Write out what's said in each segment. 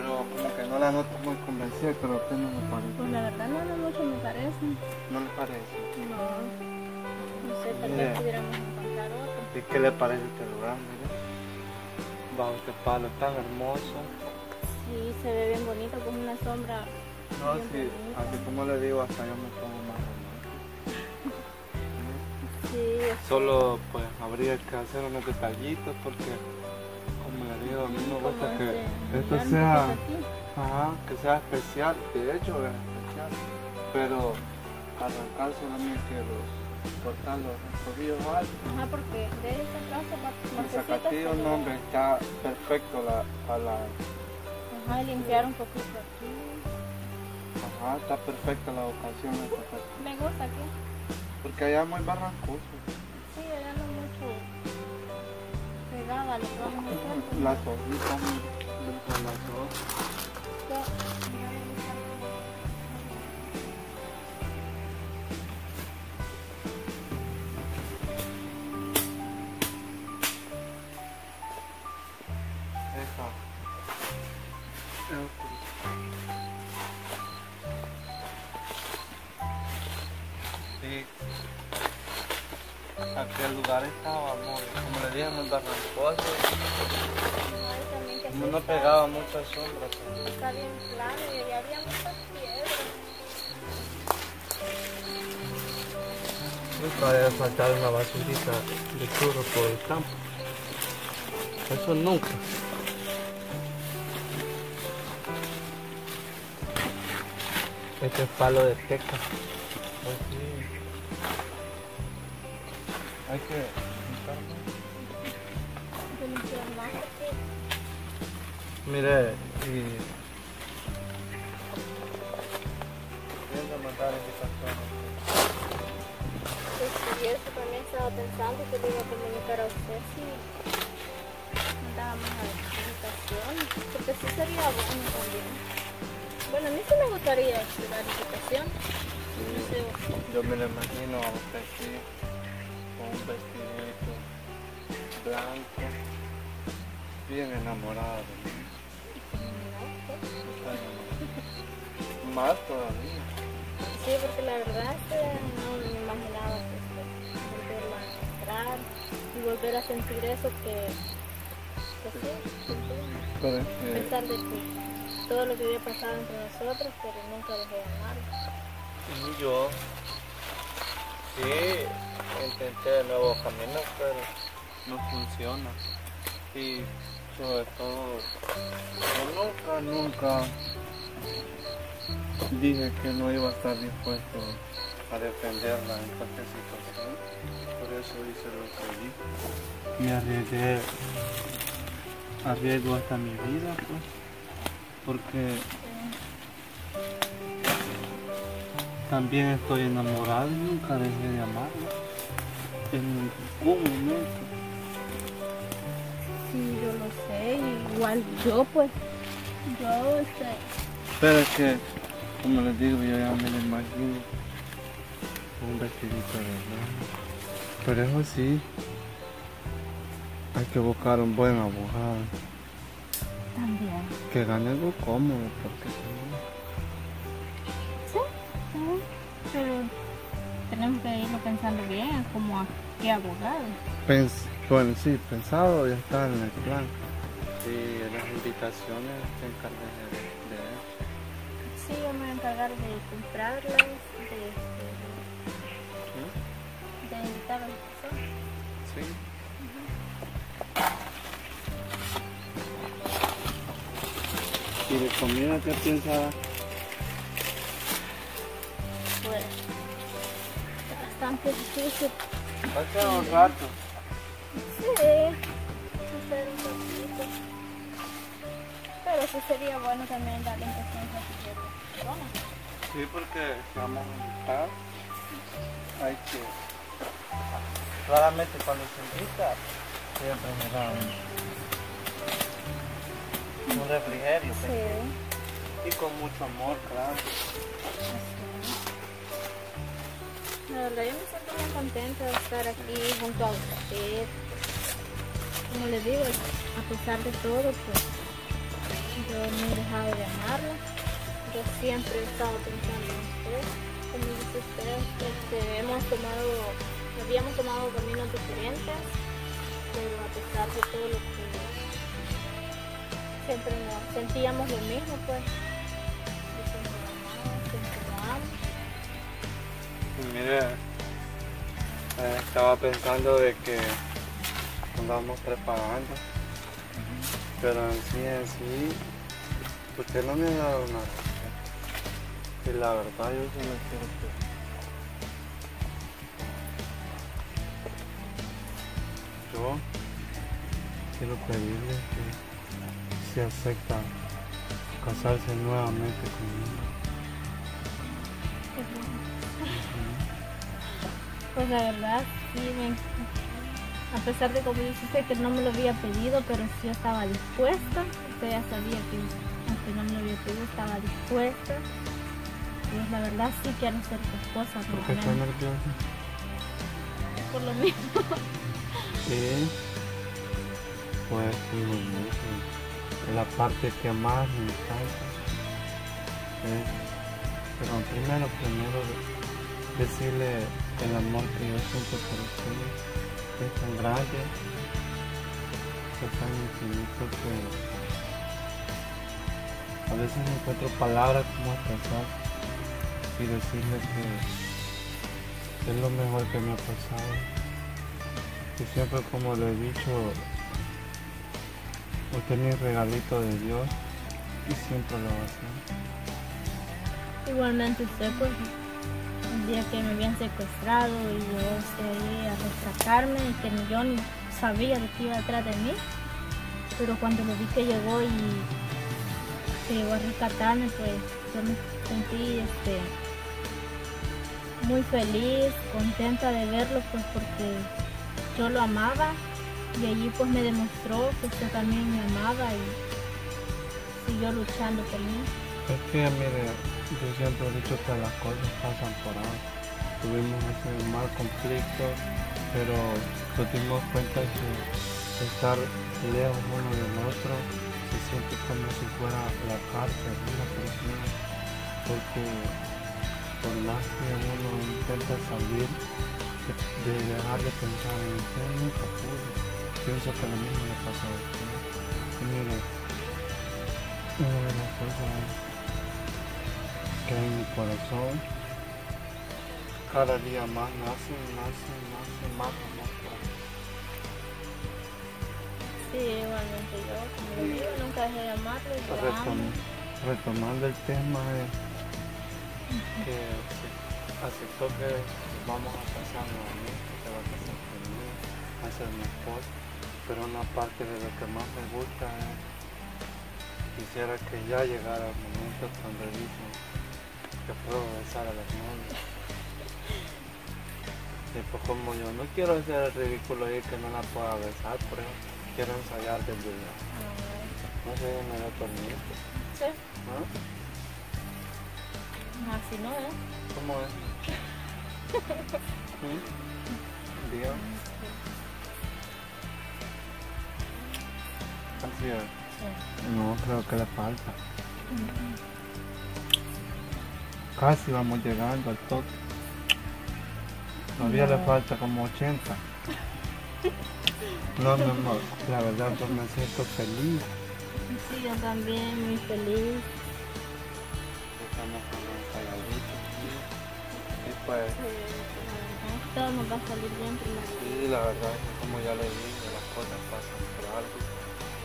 pero como que no la noto muy convencida, pero a usted no me parece. Pues la verdad no mucho me parece. ¿No le parece? No. No sé, tal vez pudiéramos encontrar otro. ¿Y qué le parece este lugar, mire? Bajo este palo tan hermoso. Sí, se ve bien bonito, con una sombra. No, sí, bonita. Así como le digo, hasta yo me pongo más hermoso. Sí. Solo pues habría que hacer unos detallitos porque... a mí me gusta que esto sea, que sea especial, de hecho es especial, pero arrancar solamente los tobillos altos. Ajá, porque de esta clase para el zapatillo no, hombre, está perfecto la... Ajá, limpiar un poquito aquí. Ajá, está perfecta la ocasión. Me gusta aquí. Porque allá es muy barrancoso. Sí, allá no mucho. Las hojitas, dentro de las hojas. El lugar estaba muy, como le dije, muy barrancoso. No pegaba muchas sombras. Está bien plano y había muchas piedras. Nunca había faltado una basurita de churro por el campo. Eso nunca. Este es palo de teca. Hay que juntarlo. Mire, y... Viendo matar a esta persona. Es curioso, también estaba pensando que le iba a comunicar a usted si mandábamos a la visitación, porque sí sería bueno también. Bueno, a mí sí me gustaría la visitación. Sí, yo me lo imagino a usted, sí. Un vestidito blanco, bien enamorado, ¿no? Más todavía. Sí, porque la verdad no me imaginaba volverla a entrar y volver a sentir eso que sí, a pesar de que todo lo que había pasado entre nosotros, pero nunca dejé de amarlo. Y yo, sí, intenté de nuevo caminar, pero no funciona. Y sobre todo, yo nunca dije que no iba a estar dispuesto a defenderla en cualquier situación. Por eso hice lo que hice. Me arriesgué, arriesgo hasta mi vida, pues, porque también estoy enamorado y nunca dejé de amarla. En ningún momento. Sí, yo lo sé, igual yo pues, yo sé. Pero es que, como les digo, yo ya me lo imagino un vestidito de blanco. Pero eso sí, hay que buscar un buen abogado. También. Que gane algo cómodo, porque sí. Sí, pero... tenemos que irlo pensando bien, como a qué abogado. Bueno, sí, pensado ya está en el plan. Sí, en las invitaciones te encargas de eso. Sí, yo me voy a encargar de comprarlas, de invitar a las personas. Sí. Uh-huh. ¿Y de comida qué piensas? Bueno. Bastante difícil. Va a quedar un rato. Sí, hacer un poquito. Pero sí sería bueno también darle impresión a cualquier persona. Sí, porque si vamos a invitar, hay que... Claramente cuando se invita, siempre me da un refrigerio. Sí. Y con mucho amor, claro. La verdad yo me siento muy contenta de estar aquí junto a usted. Como les digo, a pesar de todo, pues yo no he dejado de amarla. Yo siempre he estado pensando en usted, como dice usted, habíamos tomado caminos diferentes, pero a pesar de todo lo que siempre nos sentíamos lo mismo, pues. Mire, estaba pensando de que andábamos preparando, pero en sí, usted no me ha dado nada. Y la verdad, yo sí me quiero que... Yo quiero pedirle que se acepta casarse nuevamente conmigo. Pues la verdad, sí, a pesar de como yo sé que no me lo había pedido, pero sí yo estaba dispuesta. Usted ya sabía que aunque no me lo había pedido, estaba dispuesta. Pues la verdad sí quiero ser tu esposa. ¿Por qué está nerviosa? Por lo mismo. Sí, pues es la parte que más me encanta. ¿Sí? Pero primero decirle el amor que yo siento por ustedes, que es tan grande, que es tan infinito, que a veces no encuentro palabras como expresar y decirle que es lo mejor que me ha pasado. Y siempre, como lo he dicho, usted es mi regalito de Dios y siempre lo va a hacer. Igualmente usted, pues. El día que me habían secuestrado y yo salí a rescatarme, y que yo ni sabía de que iba atrás de mí, pero cuando lo vi que llegó y que llegó a rescatarme, pues yo me sentí muy feliz, contenta de verlo, pues porque yo lo amaba y allí pues me demostró que usted también me amaba y siguió luchando por mí. Es que mire, yo siempre he dicho que las cosas pasan por algo. Tuvimos ese mal conflicto, pero nos dimos cuenta que estar lejos uno del otro se siente como si fuera la cárcel, una prisión, porque por más que uno intenta salir de dejar de pensar en usted, nunca pude. Pienso que lo mismo le pasa a usted. Y mire, una de las cosas que en mi corazón cada día más nace más. Sí, igualmente yo, como le digo, nunca dejé de amarlo. Retomando el tema, que aceptó que vamos a casar nuevamente, que va a casar conmigo, va a ser mi esposa, pero una parte de lo que más me gusta es quisiera que ya llegara el momento cuando dijo que puedo besar a las novias. Y pues como yo no quiero hacer el ridículo y que no la pueda besar, por eso quiero ensayar del día. No sé, me lo permite. Sí. ¿No? Así no, ¿eh? ¿Cómo es? ¿Sí? Dios. Así es. Sí. No, creo que le falta. Casi vamos llegando al toque. Todavía le falta como 80. No, la verdad yo me siento feliz. Sí, yo también, muy feliz. Estamos con el saladito. Y pues... todo nos va a salir bien primero. Sí, la verdad es que como ya le dije, las cosas pasan por algo.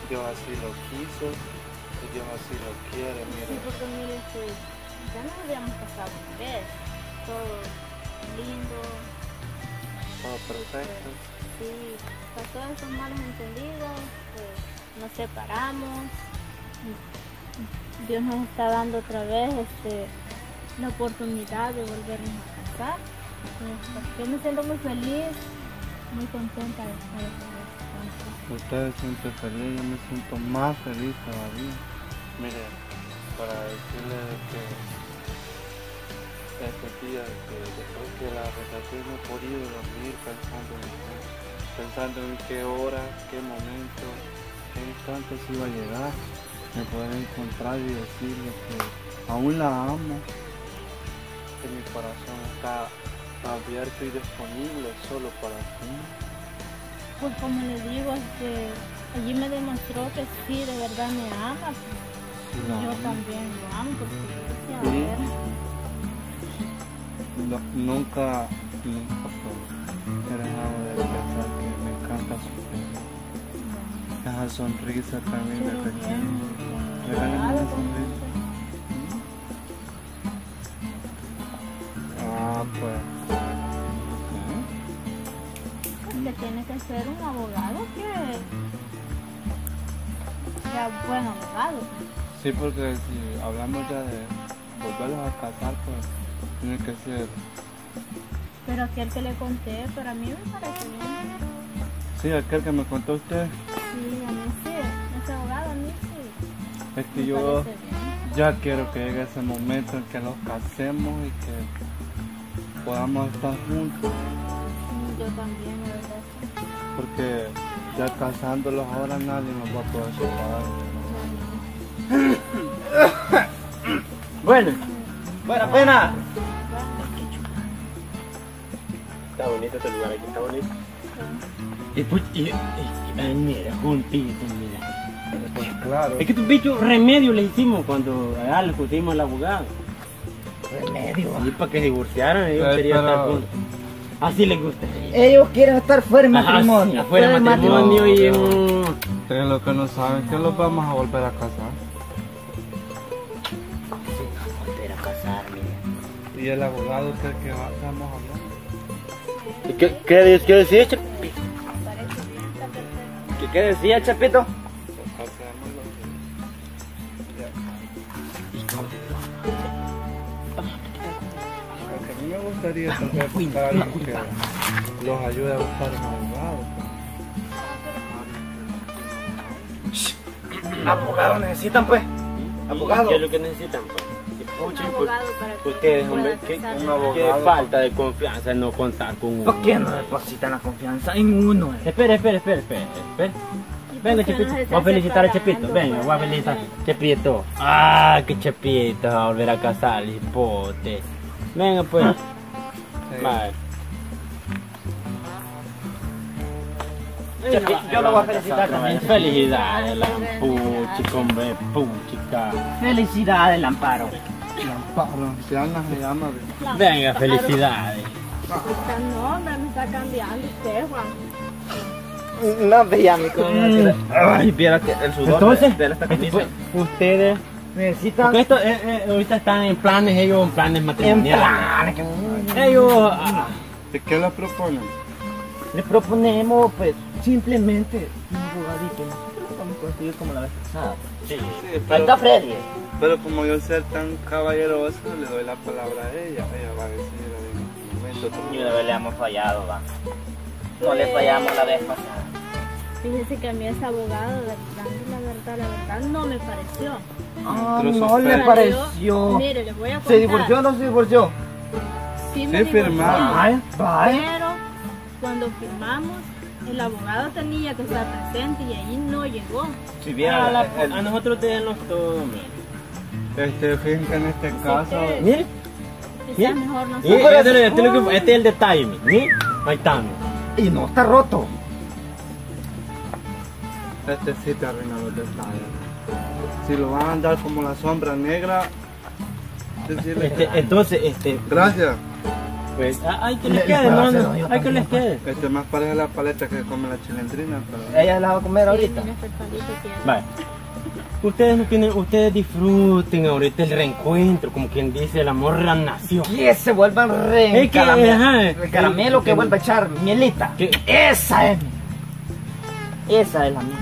Dios así lo quiso, y Dios así lo quiere, mire. Sí, porque mire que... ya nos habíamos pasado una vez, todo lindo, todo perfecto. Sí, pasó esos malos entendidos, nos separamos, Dios nos está dando otra vez la oportunidad de volvernos a casar. Yo me siento muy feliz, muy contenta de estar aquí. Ustedes se sienten feliz, yo me siento más feliz todavía. Mire, para decirle que este día, que después que la rescaté no he podido dormir pensando en qué hora, qué momento, qué instante se iba a llegar. de poder encontrar y decirle que aún la amo, que mi corazón está abierto y disponible solo para ti. Pues como le digo, allí me demostró que sí, de verdad me ama. Sí, yo también lo amo, porque sí. Nunca he dejado de pensar que me encanta su sonrisa. Esa sonrisa también me pequeño. Regálame una sonrisa. Pues tiene que ser un abogado que sea un buen abogado. Sí, porque si hablamos ya de volverlos a casar, pues tiene que ser. Pero aquel que le conté, para mí me parece bien. Sí, aquel que me contó usted. Sí, a mí sí, ese abogado a mí sí. Es que me yo ya quiero que llegue ese momento en que los casemos y que podamos estar juntos. Yo también, la verdad. Porque ya casándolos ahora nadie nos va a poder separar. Buena. Está bonito este lugar aquí, está bonito. Sí. Y mira, juntito, mira. Pues claro. Es que estos bichos remedio le hicimos cuando le pusimos al abogado. Remedio. Y para que se divorciaran, ellos querían estar juntos. Así les gusta. Ellos quieren estar fuera de matrimonio. Ajá, fuera de matrimonio y ustedes lo que no saben que los vamos a volver a casar. Sí, vamos a volver a casar, mira. Y el abogado que vamos a hablar. ¿Qué decía, Chapito? ¿Qué decía, Chapito? Me gustaría buscar algo que los ayude a buscar un abogado. ¿Abogados necesitan, pues? ¿Abogados? ¿Qué es lo que necesitan, pues? Ustedes, hombre, ¿qué falta de confianza no contar con uno? ¿Por qué no depositan la confianza en uno? Espera. Venga, Chepito, voy a felicitar a Chepito. Venga, voy a felicitar a Chepito. Ah, que Chepito va a volver a casar, hipote. Venga, pues. Vale. Yo lo voy a felicitar también. Felicidades, puchita. Felicidades, Lamparo. Lamparo, se habla de llama. Venga, felicidades. No, me está cambiando usted, Juan. No, veía mi comida. Ay, viera que el sudor. Entonces, de esta camisa. Ustedes. Necesitan. Porque esto, ahorita están en planes, ellos en planes matrimoniales. Ellos. ¿De qué les proponen? Les proponemos, pues, simplemente un abogadito. Nosotros lo vamos a conseguir como la vez pasada. Sí, pero, está Freddy. Pero como yo ser tan caballeroso, le doy la palabra a ella. Ella va a decir, yo la vez le hemos fallado, va. No le fallamos la vez pasada. Fíjense que a mí ese abogado, la verdad, no me pareció. Ah, no le pareció. Mire, les voy a contar. ¿Se divorció o no se divorció? Sí, me firmamos. Pero cuando firmamos, el abogado tenía que estar presente y ahí no llegó. Si bien, a nosotros tenemos todo. Fíjense en este caso. Mire, quizás mejor no se divorció. Este es el detalle. Mire, ahí está. Y no está roto. Este sí te arruina los detalles. Si lo van a andar como la sombra negra, decirle entonces, gracias. Pues, hay que les quede, hermano. Hay que les quede. Más parece la paleta que come la chilindrina. Pero ella la va a comer ahorita. Vale. Ustedes no tienen, ustedes disfruten ahorita el reencuentro, como quien dice, el amor renació. Que se vuelvan el caramelo que vuelva a echar mielita. Esa es la mía.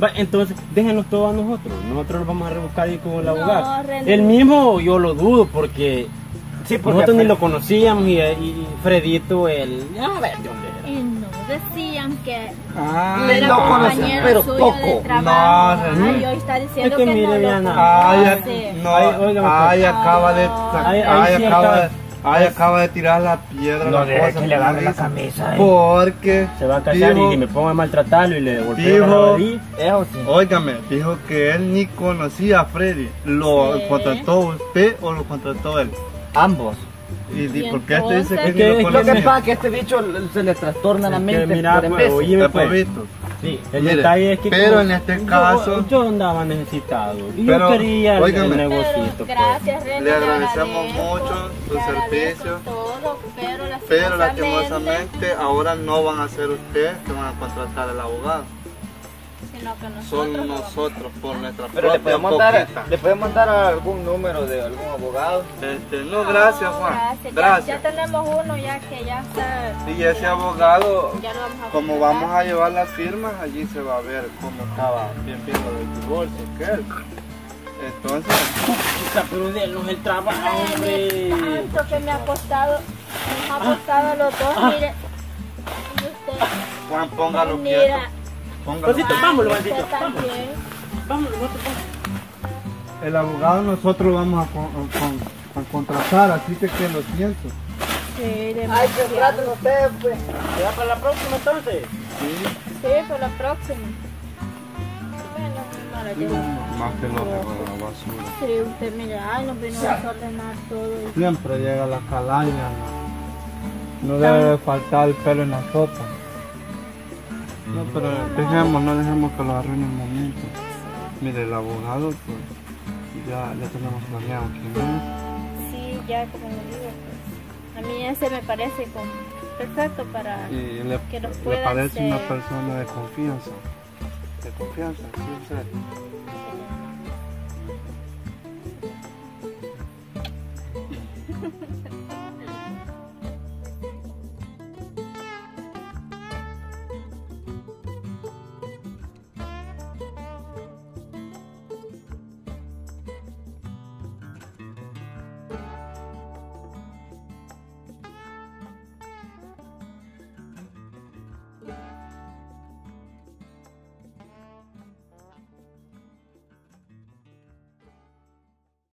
Va, entonces, déjenos todo a nosotros. Nosotros lo vamos a rebuscar ahí con el abogado. El mismo yo lo dudo porque, nosotros ni lo conocíamos y Fredito, él. A ver, ¿de dónde era? Y no decían que era compañero pero suyo poco. De trabajo. No, yo está diciendo es que no lo conoce. Ay, acaba de Ay, acaba de tirar la piedra. No dejes que le agarre la camisa. Porque se va a casar y me ponga a maltratarlo y le devolvieron la nariz. Óigame, dijo que él ni conocía a Freddy. ¿Lo contrató usted o lo contrató él? Ambos. ¿Y por qué este dice que no lo conoce? Lo que pasa es que este bicho se le trastorna la mente. Mira, pues, oíme pues. Sí, el detalle es que pero en este caso yo andaba necesitado y yo quería el negocio. Gracias, René, le agradecemos mucho su servicio, todo, pero lastimosamente ahora no van a ser ustedes que van a contratar al abogado, sino que nosotros son nosotros por nuestra propia coqueta. ¿Le podemos dar algún número de algún abogado? No, gracias, Juan. Gracias. Ya tenemos uno ya que ya está. Y ese abogado, como vamos a llevar las firmas, allí se va a ver cómo estaba bien viendo el divorcio. Entonces, pero denos el trabajo, hombre. Tanto que me ha costado los dos, mire. Y usted, Juan, póngalo quieto. Bandito, vámonos, bandito. Vámonos, el abogado nosotros vamos a contratar, así que lo siento. Sí, ay, que traten ustedes, pues. ¿Será para la próxima entonces? Sí. Sí, para la próxima. Bueno, más que no te va la basura. Sí, usted mira, ay, nos vino a desordenar todo. Siempre llega la calaña, no debe faltar el pelo en la sopa. No, pero no dejemos que lo arruine un momento. Mire, el abogado, pues, ya tenemos planeado, ¿no? Sí, ya como le digo, pues, a mí ese me parece como perfecto para que nos pueda. Me parece ser una persona de confianza. De confianza, sí, en serio. Sí.